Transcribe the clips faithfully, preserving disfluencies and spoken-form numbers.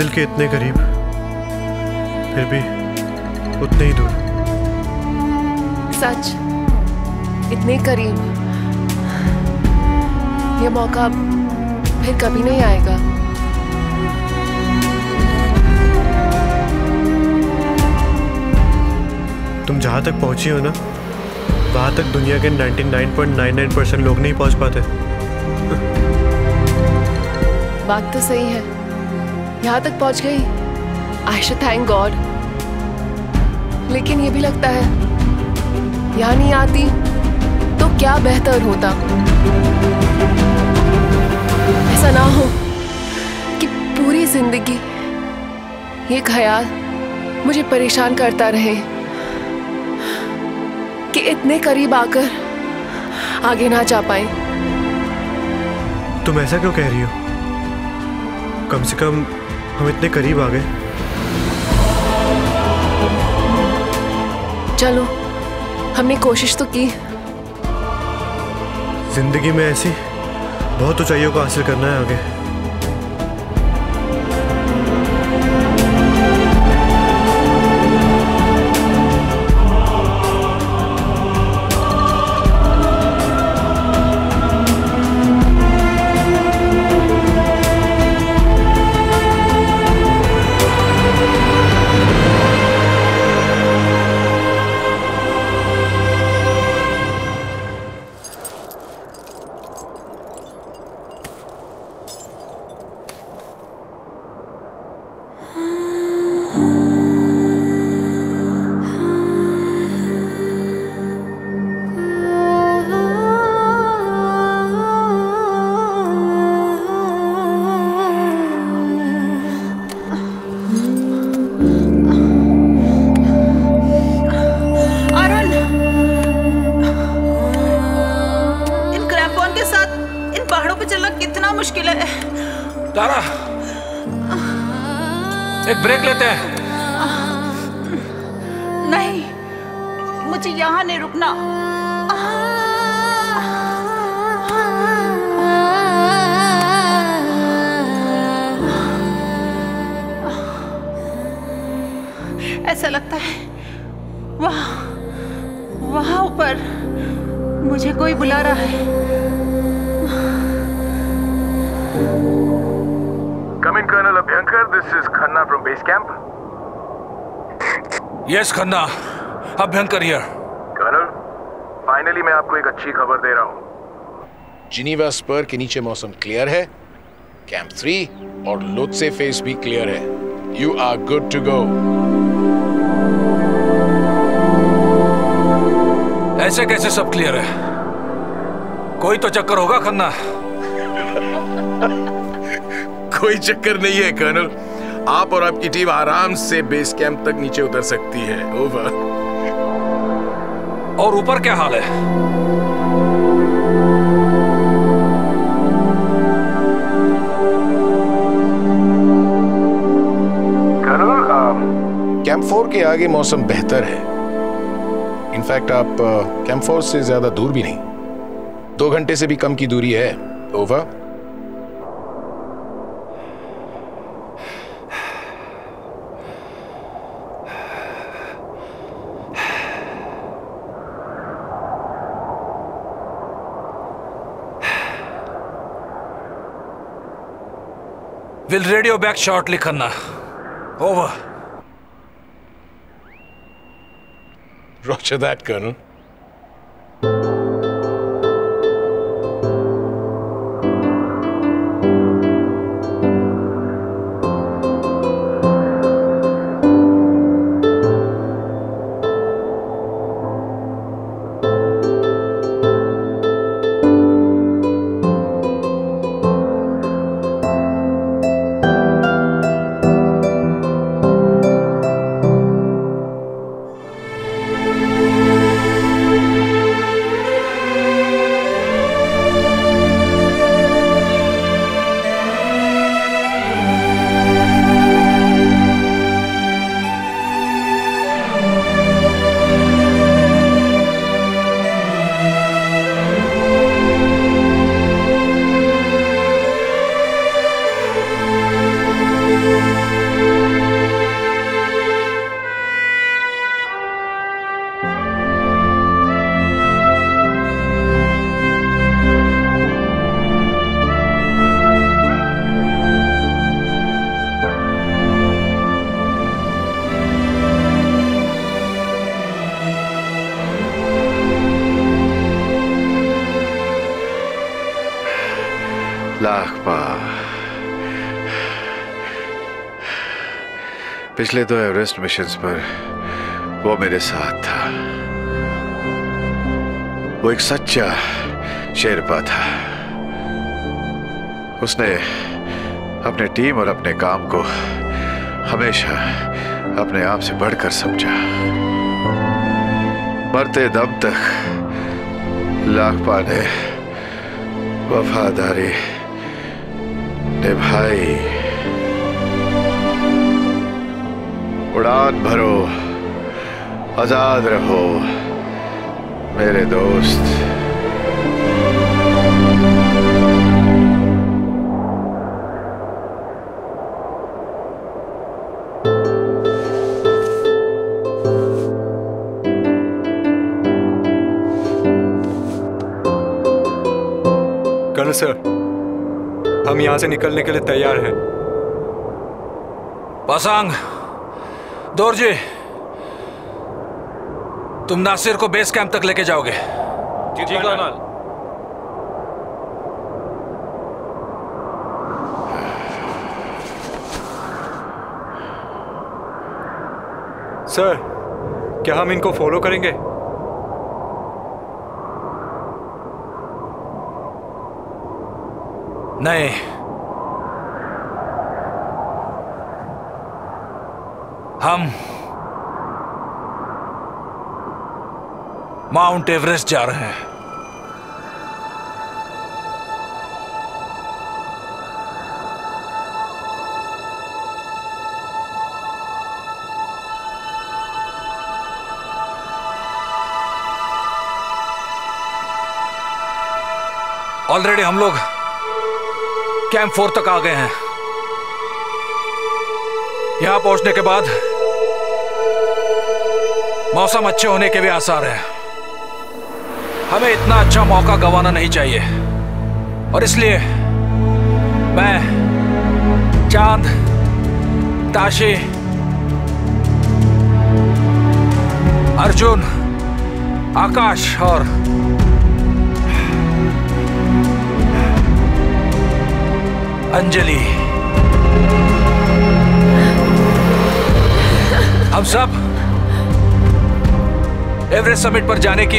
मंजिल के इतने करीब, फिर भी उतने ही दूर। सच, इतने करीब। ये मौका फिर कभी नहीं आएगा। तुम जहाँ तक पहुँची हो ना, वहाँ तक दुनिया के निन्यानवे पॉइंट नाइन नाइन परसेंट लोग नहीं पहुँच पाते। बात तो सही है। यहाँ तक पहुँच गई, आई शुड थैंक गॉड। लेकिन ये भी लगता है यहाँ नहीं आती तो क्या बेहतर होता। ऐसा ना हो कि पूरी जिंदगी ये ख्याल मुझे परेशान करता रहे कि इतने करीब आकर आगे ना जा पाए। तुम ऐसा क्यों कह रही हो? कम से कम हम इतने करीब आ गए। चलो, हमने कोशिश तो की। जिंदगी में ऐसी बहुत ऊंचाइयों को हासिल करना है आगे। Yes, Khanna. Abhyankar here. Colonel, finally मैं आपको एक अच्छी खबर दे रहा हूँ। जिनेवा स्पर के नीचे मौसम क्लियर है, कैंप थ्री और लोत्से फेस भी क्लियर है। You are good to go. ऐसे कैसे सब क्लियर है? कोई तो चक्कर होगा खन्ना। कोई चक्कर नहीं है कर्नल। आप और आपकी टीम आराम से बेस कैंप तक नीचे उतर सकती है। ओवर। और ऊपर क्या हाल है? कर्नल, कैंप फोर के आगे मौसम बेहतर है। इनफैक्ट आप कैंप फोर से ज्यादा दूर भी नहीं, दो घंटे से भी कम की दूरी है। Over. We'll radio back shortly, Khanna. Over. Roger that, Colonel. Lakhpa. पिछले दो एवरेस्ट मिशंस पर वो मेरे साथ था। वो एक सच्चा शेरपा था। उसने अपने टीम और अपने काम को हमेशा अपने आप से बढ़कर समझा। मरते दम तक लाखपा ने वफादारी निभाई। उड़ान भरो, आजाद रहो मेरे दोस्त। सर, हम यहां से निकलने के लिए तैयार हैं। पसंग दोरजी, तुम नासिर को बेस कैंप तक लेके जाओगे। जी कर्नल। सर, क्या हम इनको फॉलो करेंगे? नहीं, हम माउंट एवरेस्ट जा रहे हैं। ऑलरेडी हम लोग कैंप फोर तक आ गए हैं। यहां पहुंचने के बाद मौसम अच्छे होने के भी आसार हैं। हमें इतना अच्छा मौका गंवाना नहीं चाहिए, और इसलिए मैं चांद, ताशी, अर्जुन, आकाश और अंजलि, हम सब एवरेस्ट समिट पर जाने की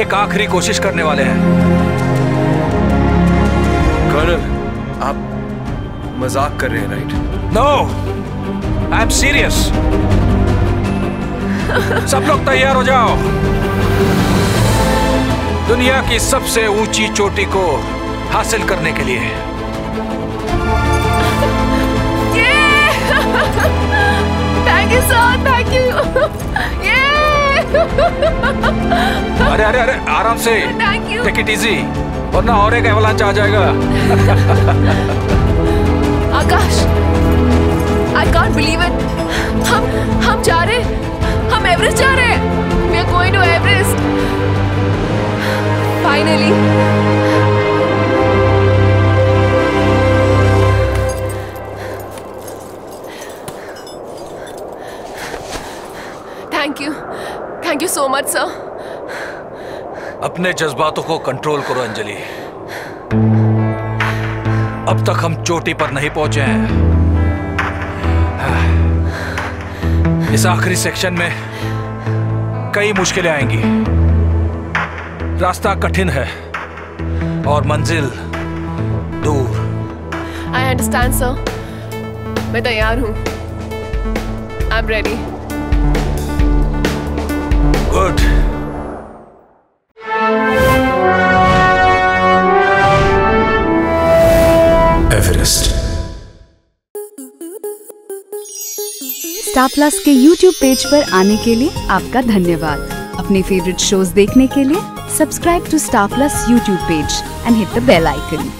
एक आखिरी कोशिश करने वाले हैं। कर्नल, आप मजाक कर रहे हैं right? No, I am serious. सब लोग तैयार हो जाओ। दुनिया की सबसे ऊंची चोटी को हासिल करने के लिए। Thank you sir, thank you. अरे अरे अरे आराम से, टेक इट इजी, वरना और एक एवलांच आ जाएगा। Akash, I can't believe it. हम हम जा रहे हैं, हम एवरेस्ट जा रहे हैं। We are going to Everest finally. Thank you, thank you so much sir. अपने जज्बातों को कंट्रोल करो अंजलि। अब तक हम चोटी पर नहीं पहुंचे हैं। इस आखिरी सेक्शन में कई मुश्किलें आएंगी। रास्ता कठिन है और मंजिल दूर। आई अंडरस्टैंड सर, मैं तैयार हूँ। I am ready. Good. Everest. Star plus के यूट्यूब पेज पर आने के लिए आपका धन्यवाद। अपने फेवरेट शोज देखने के लिए Subscribe to Star Plus YouTube page and hit the bell icon.